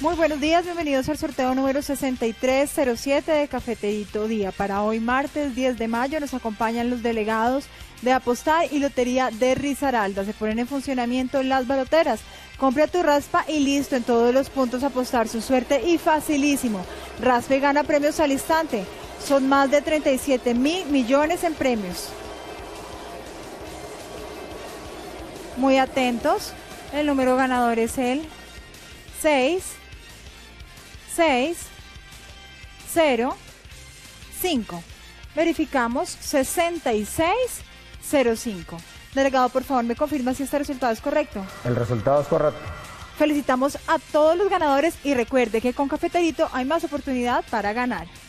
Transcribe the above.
Muy buenos días, bienvenidos al sorteo número 6307 de Cafeterito Día. Para hoy martes 10 de mayo nos acompañan los delegados de Apostar y Lotería de Risaralda. Se ponen en funcionamiento las baloteras. Compra tu raspa y listo, en todos los puntos apostar su suerte y facilísimo. Raspa y gana premios al instante. Son más de 37.000 millones en premios. Muy atentos, el número ganador es el 6 6 0 5. Verificamos 6605. Delegado, por favor, me confirma si este resultado es correcto. El resultado es correcto. Felicitamos a todos los ganadores y recuerde que con Cafeterito hay más oportunidad para ganar.